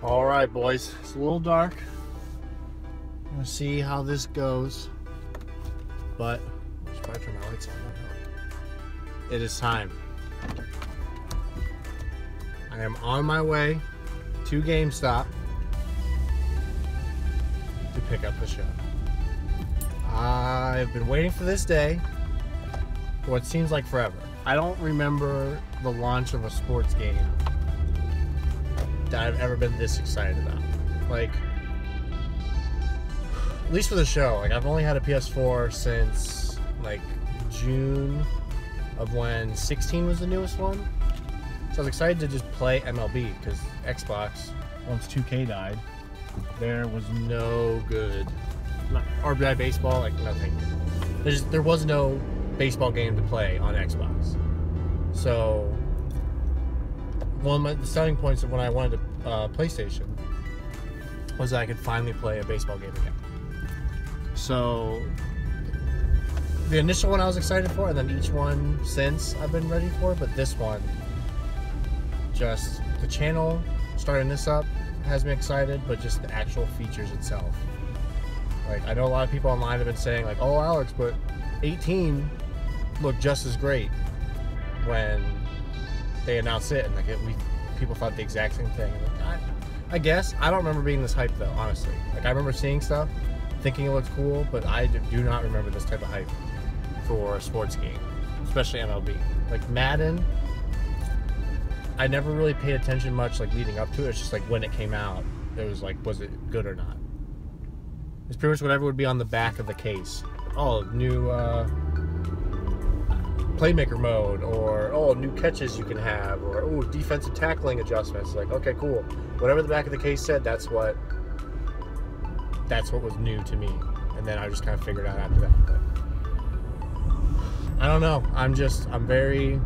All right, boys, it's a little dark. I'm gonna see how this goes, but I'll just try to turn my lights on. It is time. I am on my way to GameStop to pick up the show. I've been waiting for this day for what seems like forever. I don't remember the launch of a sports game that I've ever been this excited about. Like, at least for the show. Like, I've only had a PS4 since like June of when 16 was the newest one. So I was excited to just play MLB because Xbox, once 2K died, there was no good, not RBI baseball, like nothing. There was no baseball game to play on Xbox. So one of the selling points of when I wanted a PlayStation was that I could finally play a baseball game again. So the initial one I was excited for, and then each one since I've been ready for, but this one, just the channel, starting this up has me excited, but just the actual features itself. Like, I know a lot of people online have been saying like, oh Alex, but 18 looked just as great when they announced it, and like people thought the exact same thing. Like, I guess I don't remember being this hyped though, honestly. Like, I remember seeing stuff, thinking it looked cool, but I do not remember this type of hype for a sports game, especially MLB. Like Madden, I never really paid attention much like leading up to it. It's just like when it came out, it was like, was it good or not? It's pretty much whatever would be on the back of the case. Oh, new playmaker mode, or oh, new catches you can have, or oh, defensive tackling adjustments. Like, okay, cool. Whatever the back of the case said, that's what was new to me. And then I just kind of figured out after that. But I don't know. I'm very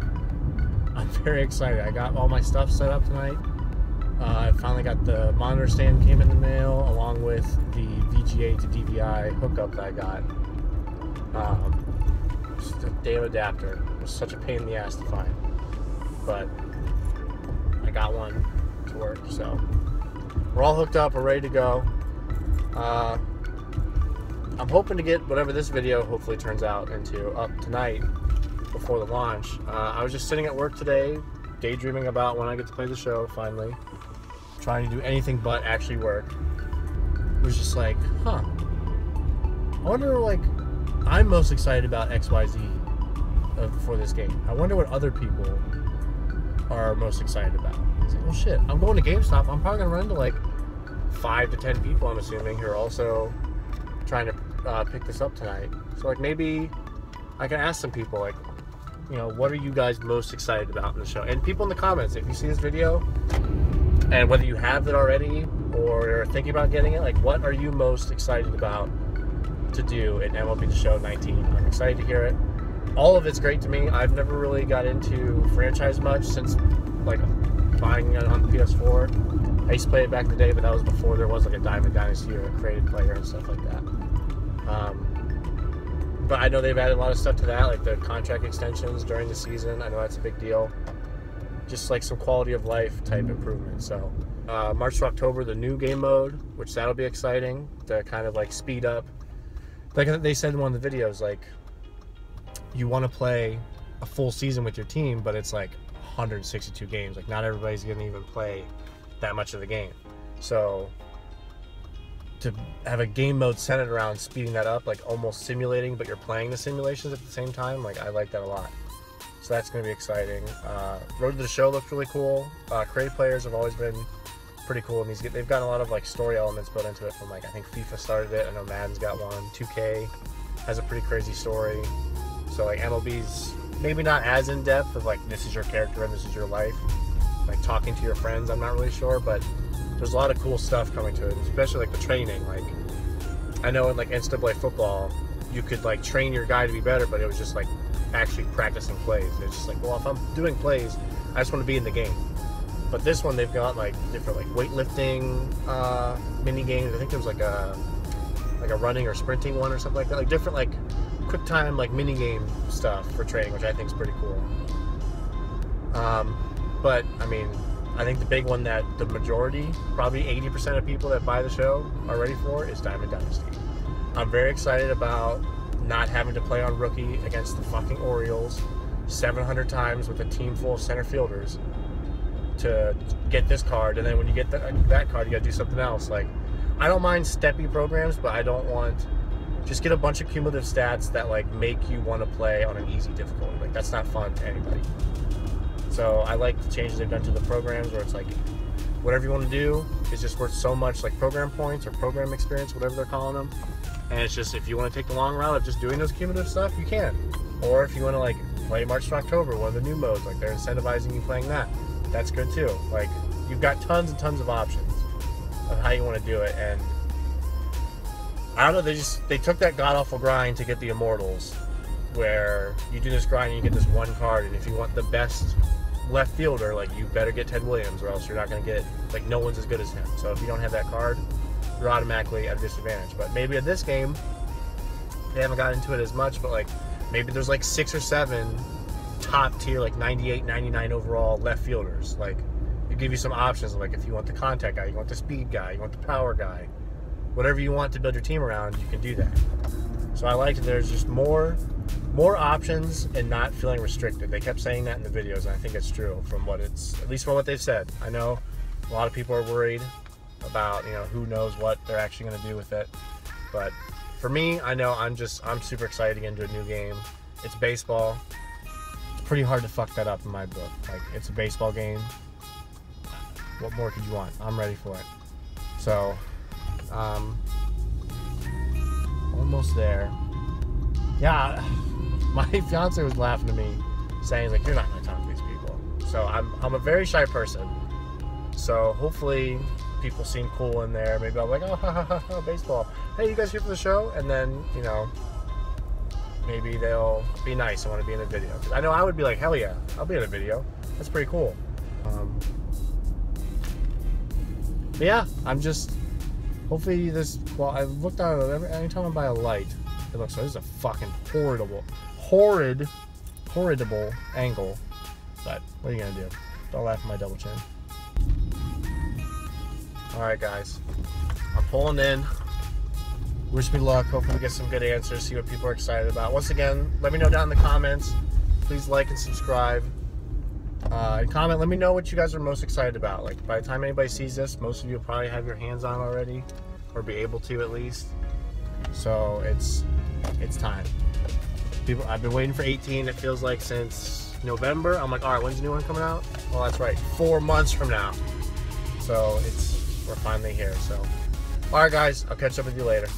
excited. I got all my stuff set up tonight. I finally got the monitor stand came in the mail, along with the VGA to DVI hookup that I got. Just a damn adapter. It was such a pain in the ass to find. But I got one to work, so we're all hooked up, we're ready to go. I'm hoping to get whatever this video hopefully turns out into up tonight before the launch. I was just sitting at work today, daydreaming about when I get to play the show finally, trying to do anything but actually work. It was just like, huh, I wonder, like, I'm most excited about XYZ for this game. I wonder what other people are most excited about. I was like, well, shit, I'm going to GameStop. I'm probably going to run into like 5 to 10 people, I'm assuming, who are also trying to pick this up tonight. So, like, maybe I can ask some people, like, you know, what are you guys most excited about in the show? And people in the comments, if you see this video, and whether you have it already or are thinking about getting it, like, what are you most excited about to do in MLB The Show 19? I'm excited to hear it. All of it's great to me. I've never really got into franchise much since, like, buying it on the PS4. I used to play it back in the day, but that was before there was, like, a Diamond Dynasty or a created player and stuff like that. But I know they've added a lot of stuff to that, like the contract extensions during the season. I know that's a big deal. Just like some quality of life type improvement. So March to October, the new game mode, which that'll be exciting to kind of like speed up. Like they said in one of the videos, like you want to play a full season with your team, but it's like 162 games. Like not everybody's going to even play that much of the game. So to have a game mode centered around speeding that up, like almost simulating, but you're playing the simulations at the same time, like I like that a lot. So that's going to be exciting. Road to the Show looked really cool. Creative players have always been pretty cool, and they've gotten a lot of like story elements built into it. From like, I think FIFA started it. I know Madden's got one. 2K has a pretty crazy story. So like MLB's maybe not as in depth of like this is your character and this is your life, like talking to your friends. I'm not really sure, but there's a lot of cool stuff coming to it, especially like the training. Like I know in like NCAA football, you could like train your guy to be better, but it was just like actually practicing plays. It's just like, well, if I'm doing plays, I just want to be in the game. But this one, they've got like different like weightlifting mini games. I think there was like a running or sprinting one or something like that. Like different like quick time like mini game stuff for training, which I think is pretty cool. But I mean, I think the big one that the majority, probably 80% of people that buy the show are ready for is Diamond Dynasty. I'm very excited about not having to play on rookie against the fucking Orioles 700 times with a team full of center fielders to get this card, and then when you get that card, you gotta do something else. Like, I don't mind steppy programs, but I don't want... Just get a bunch of cumulative stats that, like, make you want to play on an easy difficulty. Like, that's not fun to anybody. So I like the changes they've done to the programs where it's like, whatever you want to do is just worth so much, like program points or program experience, whatever they're calling them. And it's just, if you want to take the long route of just doing those cumulative stuff, you can. Or if you want to, like, play March to October, one of the new modes, like, they're incentivizing you playing that. That's good too. Like, you've got tons and tons of options of how you want to do it. And I don't know, they took that god-awful grind to get the Immortals, where you do this grind and you get this one card, and if you want the best left fielder, like, you better get Ted Williams, or else you're not going to get, like, no one's as good as him. So if you don't have that card, you're automatically at a disadvantage. But maybe in this game, they haven't gotten into it as much, but, like, maybe there's, like, 6 or 7 top tier, like, 98, 99 overall left fielders. Like, you give you some options, like, if you want the contact guy, you want the speed guy, you want the power guy. Whatever you want to build your team around, you can do that. So I liked that there's just more options and not feeling restricted. They kept saying that in the videos, and I think it's true from what it's, at least from what they've said. I know a lot of people are worried about, you know, who knows what they're actually going to do with it. But for me, I know I'm super excited to get into a new game. It's baseball. It's pretty hard to fuck that up in my book. Like, it's a baseball game. What more could you want? I'm ready for it. So... almost there. Yeah, my fiance was laughing at me, saying, like, you're not going to talk to these people. So I'm a very shy person. So hopefully people seem cool in there. Maybe I'll be like, oh, ha, ha, ha, baseball. Hey, you guys here for the show? And then, you know, maybe they'll be nice and want to be in a video. 'Cause I know I would be like, hell yeah, I'll be in a video. That's pretty cool. But yeah, I'm just... Hopefully this, well, I looked at it anytime I buy a light, it looks, so this is a fucking horrible angle, but what are you gonna do? Don't laugh at my double chin. All right, guys, I'm pulling in. Wish me luck. Hopefully we get some good answers, see what people are excited about. Once again, let me know down in the comments. Please like and subscribe. And comment, let me know what you guys are most excited about. Like, by the time anybody sees this, most of you will probably have your hands on already, or be able to at least. So it's time. People, I've been waiting for 18, it feels like, since November. I'm like, all right, when's the new one coming out? Well, that's right, 4 months from now. So we're finally here. So, all right, guys, I'll catch up with you later.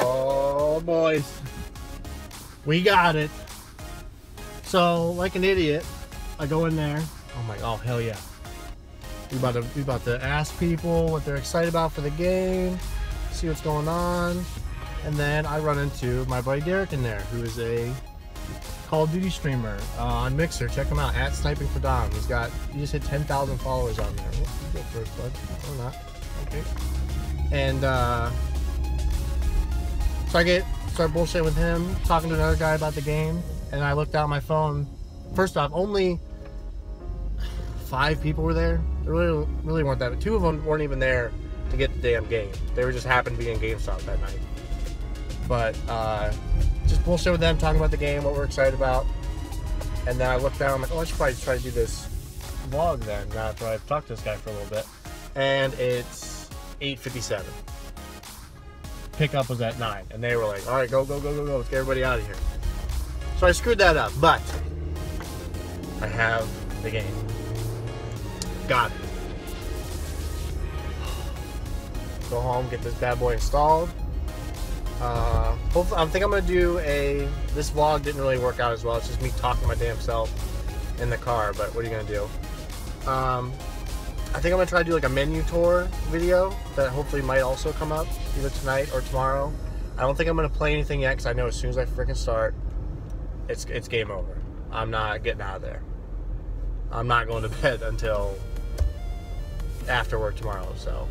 Oh, boys, we got it. So, like an idiot, I go in there. Oh my! Oh hell yeah! We about to ask people what they're excited about for the game, see what's going on, and then I run into my buddy Derek in there, who is a Call of Duty streamer on Mixer. Check him out at Sniping for Dom. He just hit 10,000 followers on there. Good first blood or not? Okay. And so I start bullshitting with him, talking to another guy about the game, and I looked down my phone. First off, only 5 people were there. There really weren't that. 2 of them weren't even there to get the damn game. They were just happened to be in GameStop that night. But just bullshit with them, talking about the game, what we're excited about. And then I looked down, I'm like, oh, I should probably try to do this vlog then, now after I've talked to this guy for a little bit. And it's 8:57. Pickup was at 9. And they were like, all right, go. Let's get everybody out of here. So I screwed that up, but I have the game. Got it. Go home, get this bad boy installed. Hopefully, I think I'm gonna do this vlog didn't really work out as well. It's just me talking to my damn self in the car, but what are you gonna do? I think I'm gonna try to do like a menu tour video that hopefully might also come up either tonight or tomorrow. I don't think I'm gonna play anything yet because I know as soon as I freaking start, it's game over. I'm not getting out of there. I'm not going to bed until after work tomorrow, so.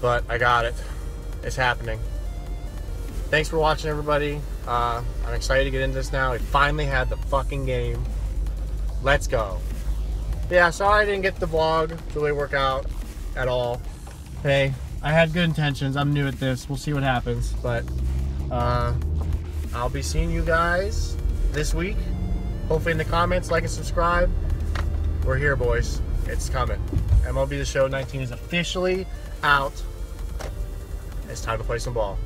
But I got it. It's happening. Thanks for watching, everybody. I'm excited to get into this now. We finally had the fucking game. Let's go. yeah, sorry I didn't get the vlog to really work out at all. Hey, I had good intentions. I'm new at this. We'll see what happens. But I'll be seeing you guys this week. Hopefully in the comments, like and subscribe. We're here, boys. It's coming. MLB The Show 19 is officially out. It's time to play some ball.